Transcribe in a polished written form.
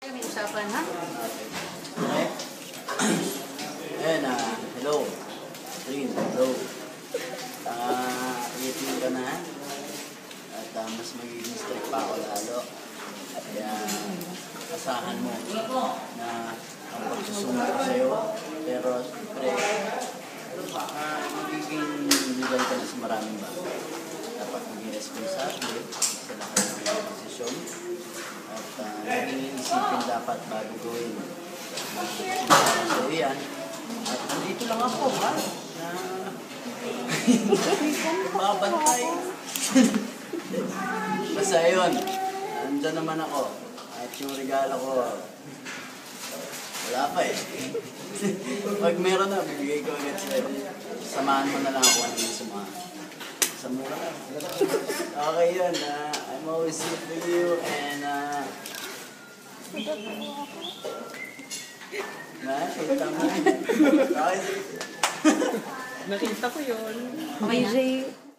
Ayan, hello. Green, hello. Iyating ka na. At mas magiging strict pa ako lalo. At asahan mo na ang pagsusunod ko sa'yo. Pero siyempre, magiging niligal ka na sa maraming bagay. Dapat maging responsable sa lahat ng mga posisyon. At nag-iisipin dapat bago gawin. So iyan. At nandito lang ako, ha? Mababantay. Basta yun. Nandyan naman ako. At yung regalo ko, wala pa eh. Pag meron na, bibigay ko agad sa'yo. Samahan mo na lang ako ang sumahan. Samura. Okay yun. I'm always safe with you and... Nakita mo. Nakita ko yun. Okay na.